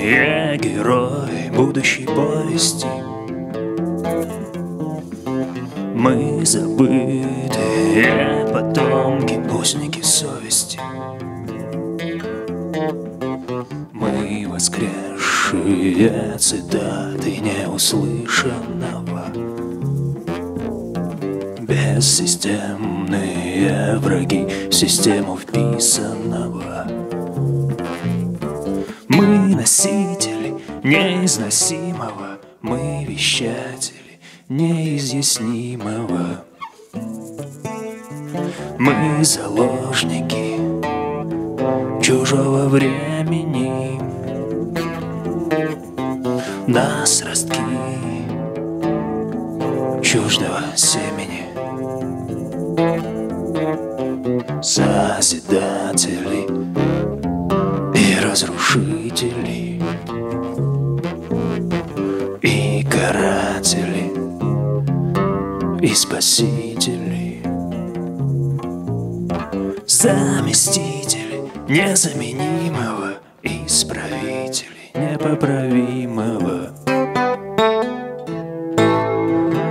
Я герой будущей повести. Мы забытые потомки, пусники совести. Мы воскресшие цитаты неуслышанного, бессистемные враги систему вписанного. Мы носители неизносимого, мы вещатели неизъяснимого. Мы заложники чужого времени. Нас ростки чуждого семени. Созидатели и разрушители, и каратели, и спасители, заместители незаменимого, исправители непоправимого.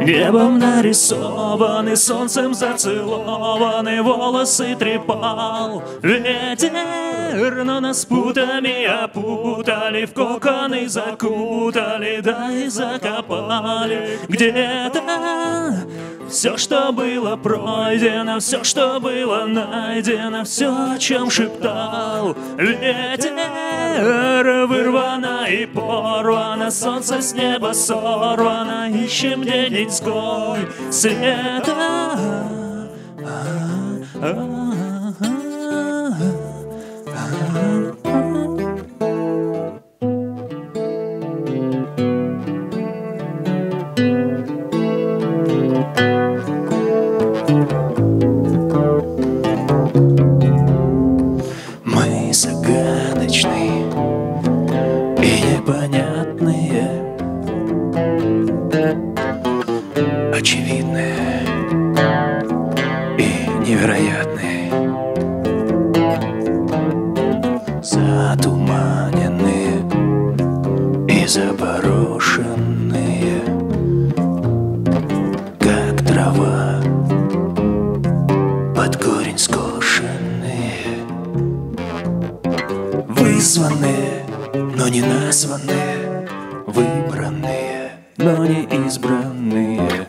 Небом нарисованы, солнцем зацелованы, волосы трепал ветер, но нас путами опутали, в коконы закутали, да и закопали где-то. Все, что было пройдено, все, что было найдено, все, о чем шептал ветер, вырвано и порвано, солнце с неба сорвано, ищем день света. Мы загадочные и непонятные, очевидные и невероятные, затуманенные и запорошенные, как трава под корень скошенные, вызванные, но не названные, выбранные, но не избранные.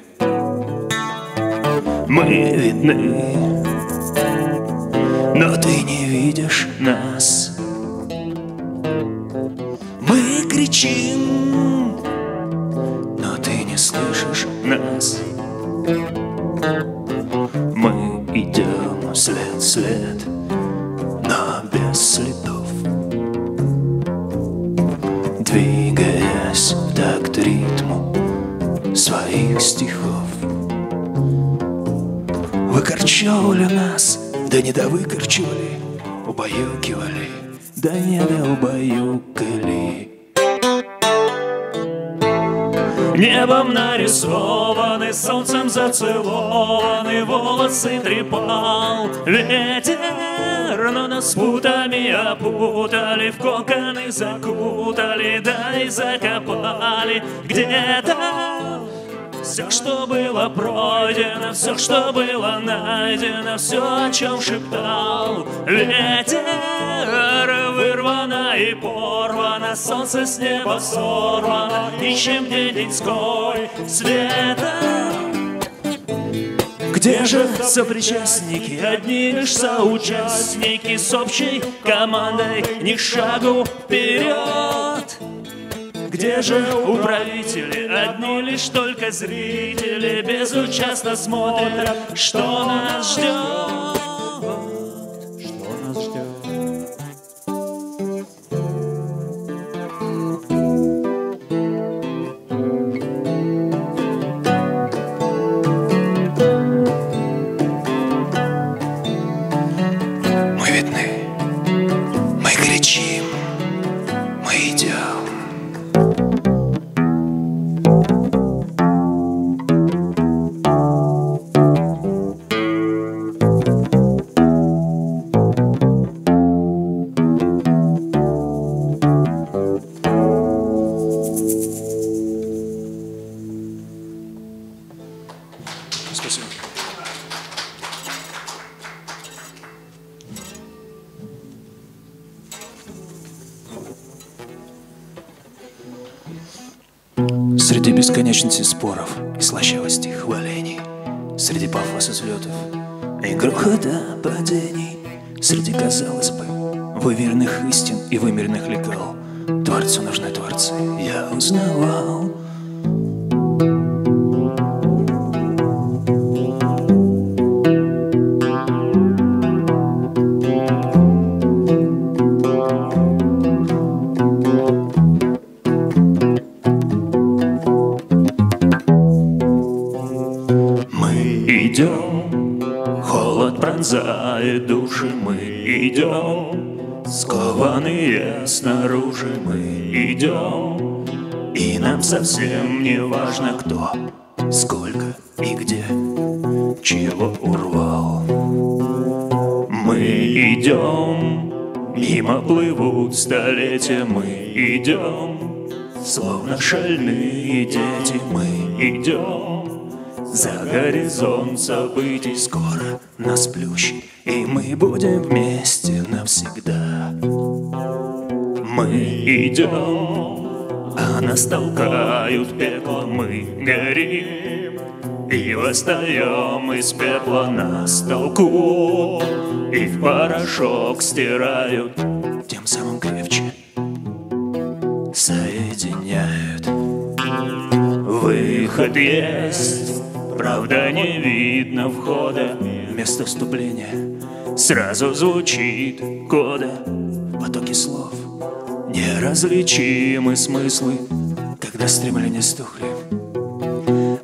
Мы видны, но ты не видишь нас. Мы кричим, но ты не слышишь нас. Мы идем след, но без следов, двигаясь в такт ритму своих стихов. Выкорчевали нас, да не довыкорчевали, убаюкивали, да не доубаюкали. Небом нарисованы, солнцем зацелованы, волосы трепал ветер, но нас путами опутали, в коконы закутали, да и закопали где-то. Все, что было пройдено, все, что было найдено, все, о чем шептал ветер, вырвано и порвано, солнце с неба сорвано, ищем деньской света. Где же сопричастники, одни лишь соучастники, с общей командой ни шагу вперед? Где же управители, одни лишь только зрители, безучастно смотрят, что нас ждет? Среди бесконечности споров и слащавости хвалений, среди пафоса взлетов и грохота падений, среди, казалось бы, выверенных истин и вымеренных легал, Творцу нужны творцы, я узнавал. Холод пронзает души, мы идем, скованные снаружи, мы идем, и нам совсем не важно, кто, сколько и где, чего урвал. Мы идем, мимо плывут столетия, мы идем, словно шальные дети, мы идем. За горизонт событий скоро нас плющит, и мы будем вместе навсегда. Мы идем, а нас толкают в пекло, мы горим и восстаем из пепла, нас толкут и в порошок стирают, тем самым крепче соединяют. Выход есть, правда, не видно входа, вместо вступления сразу звучит кода. В потоке слов неразличимы смыслы, когда стремления стухли,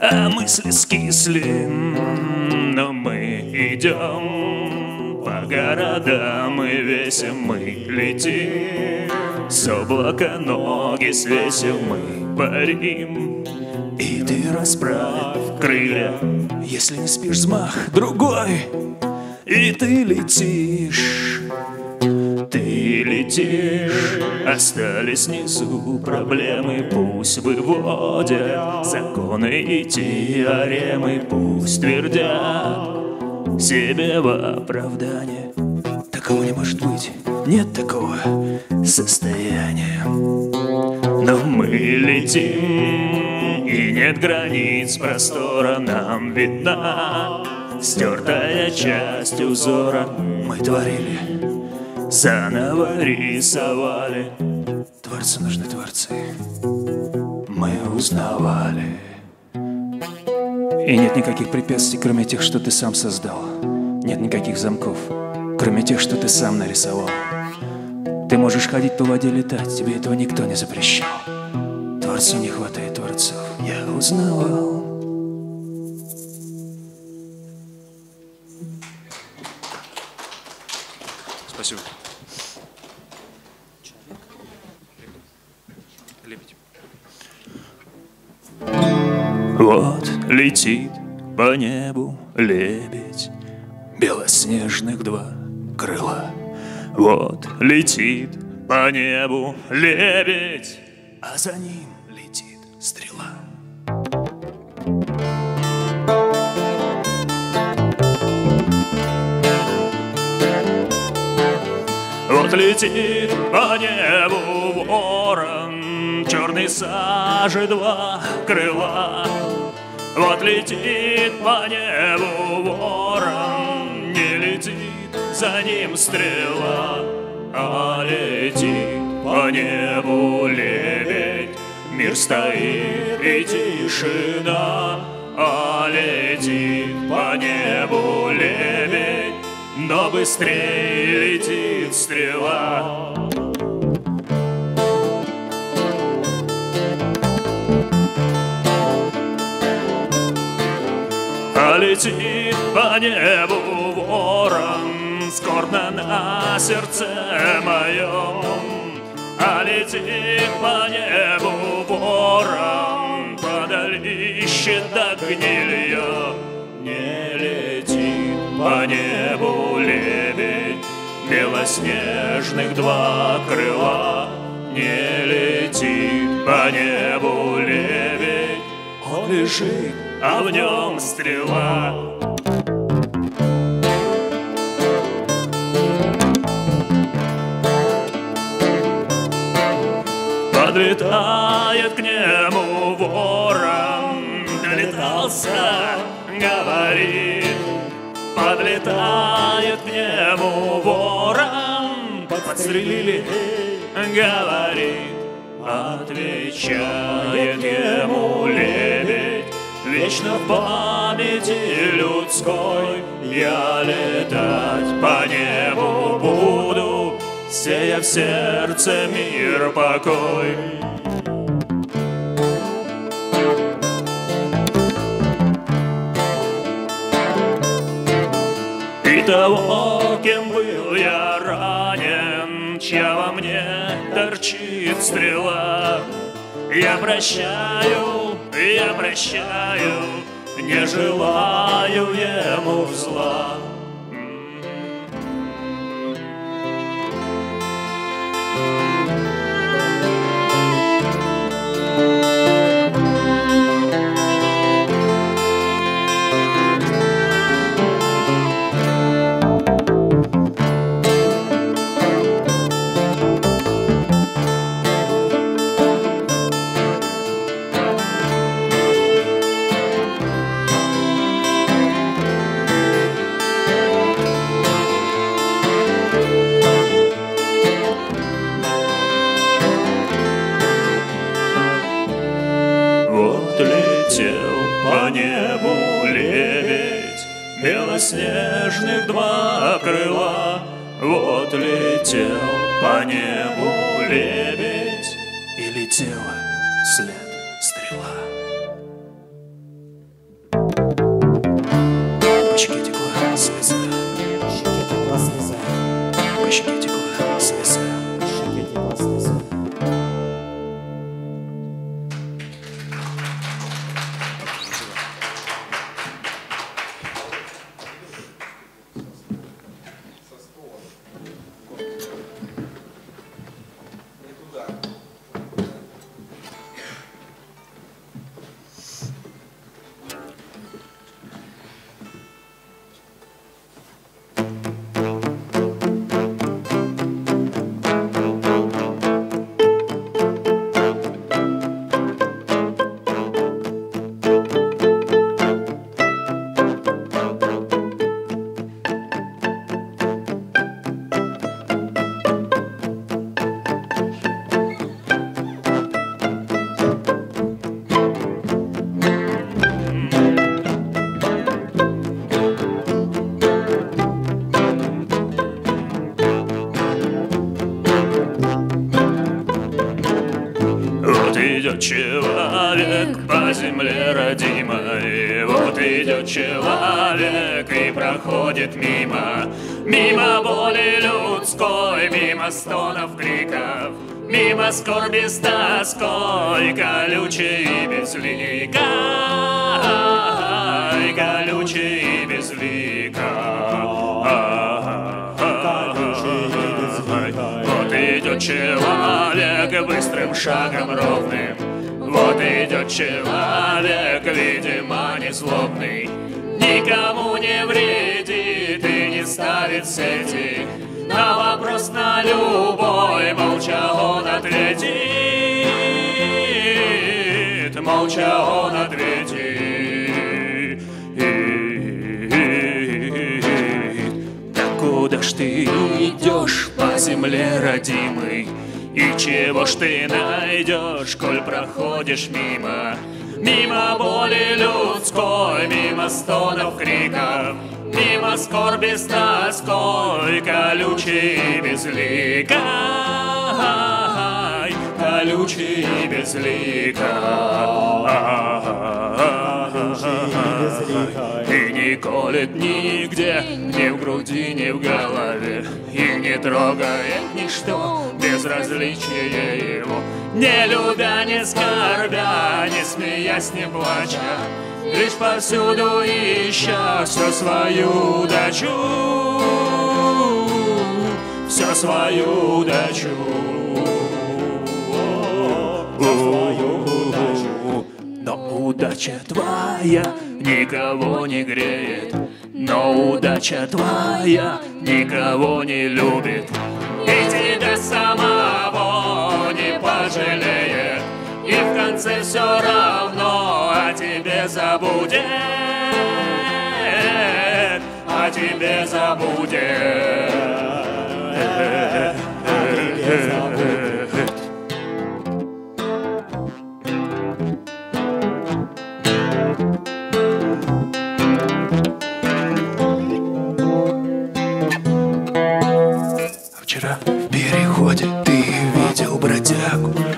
а мысли скисли. Но мы идем по городам и весим, мы летим, с облака ноги свесим, мы парим. И ты расправь крылья, если не спишь, взмах другой, и ты летишь. Ты летишь, остались внизу проблемы, пусть выводят законы и теоремы, пусть твердят себе в оправдание. Такого не может быть, нет такого состояния. Но мы летим, и нет границ простора, нам видна стертая часть узора. Мы творили, заново рисовали, Творцу нужны творцы, мы узнавали. И нет никаких препятствий, кроме тех, что ты сам создал. Нет никаких замков, кроме тех, что ты сам нарисовал. Ты можешь ходить по воде, летать, тебе этого никто не запрещал. Творцу не хватает творцов, я узнавал. Спасибо. Вот летит по небу лебедь, белоснежных два крыла. Вот летит по небу лебедь, а за ним летит стрела. Вот летит по небу ворон, черный сажи два крыла. Вот летит по небу ворон, не летит за ним стрела, а летит по небу лебедь. Мир стоит и тишина, а летит по небу лебедь, но быстрее летит стрела. А летит по небу ворон, скорбно на сердце моем, а летит по небу ворон, подалище до гнилья. Не летит по небу лебедь, белоснежных два крыла. Не летит по небу лебедь, он лежит, а в нем стрела. Подлетает к нему Голос говорит, подлетает к нему ворон. Подстрелили, говорит, отвечает ему лебедь. Вечно в памяти людской я летать по небу буду, сея в сердце мир покой. Того, кем был я ранен, чья во мне торчит стрела, я прощаю, не желаю ему зла. По небу лебедь, белоснежных два крыла. Вот летел по небу лебедь, и летела вслед стрела. По щеке текла слеза, по щеке текла слеза. Человек по земле родимой, вот идет человек и проходит мимо, мимо боли людской, мимо стонов, криков, мимо скорби с тоской, колючей и безликой, колючей и безликой. Вот идет человек быстрым шагом ровным. Вот идет человек, видимо, незлобный, никому не вредит и не ставит сети. На вопрос на любой молча он ответит, молча он ответит. Да куда ж ты идешь по земле родимой? И чего ж ты найдешь, коль проходишь мимо, мимо боли людской, мимо стонов, криков, мимо скорби с тоской, колючей и безликой, колючей и безликой. И не колет нигде, ни в груди, ни в голове, и не трогает ничто, безразличие его, не любя, не скорбя, не смеясь, не плача, лишь повсюду ища всю свою удачу, всю свою удачу, но удача твоя никого не греет, но удача твоя никого не любит. И тебя самого не пожалеет, и в конце все равно о тебе забудет, о тебе забудет, о тебе забудет.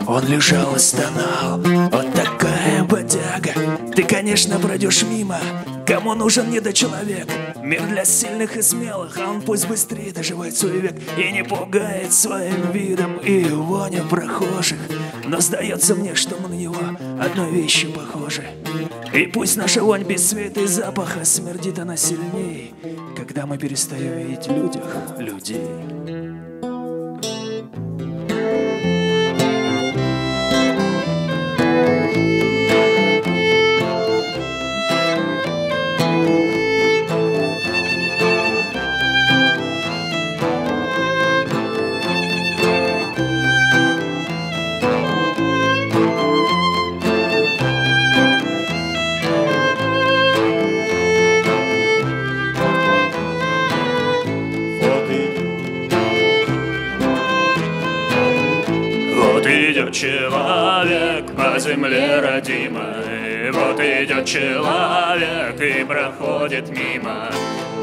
Он лежал и стонал, вот такая бодяга. Ты, конечно, пройдешь мимо, кому нужен недочеловек. Мир для сильных и смелых, а он пусть быстрее доживает свой век. И не пугает своим видом и воня прохожих. Но сдается мне, что мы на него одной вещью похожи. И пусть наша вонь без света и запаха, смердит она сильней, когда мы перестаем видеть в людях людей. Вот идет человек по земле родимой, вот идет человек и проходит мимо,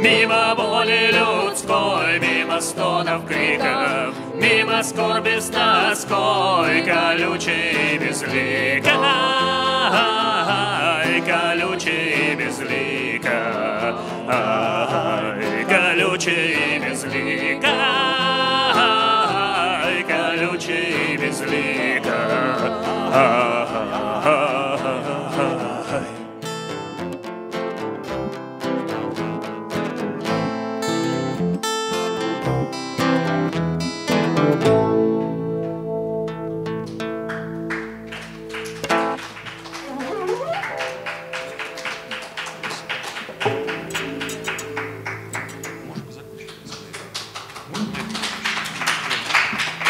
мимо боли людской, мимо стонов, криков, мимо скорби с тоской, колючей и безликой, колючей и безликой, колючей и безликой. Колючий и безликой.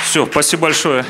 Все, спасибо большое.